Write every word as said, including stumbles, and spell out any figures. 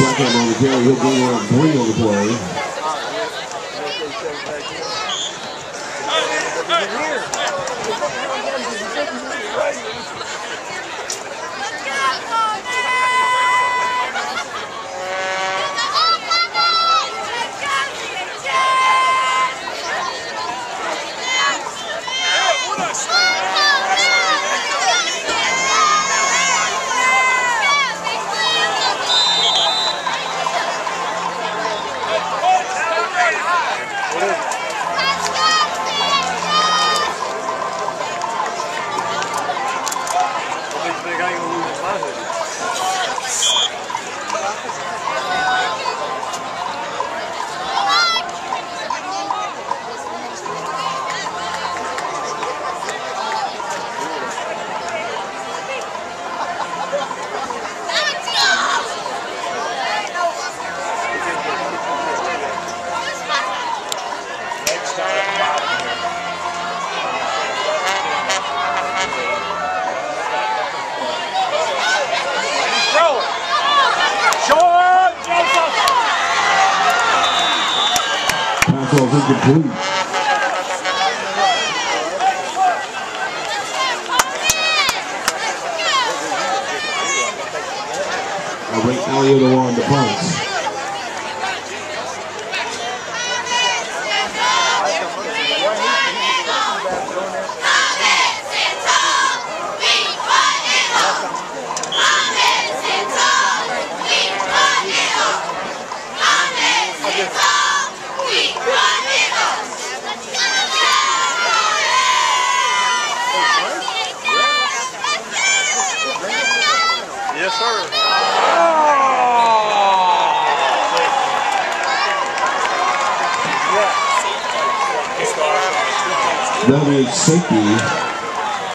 Second on the carry, he'll bring on three on the play. Complete. That is safety.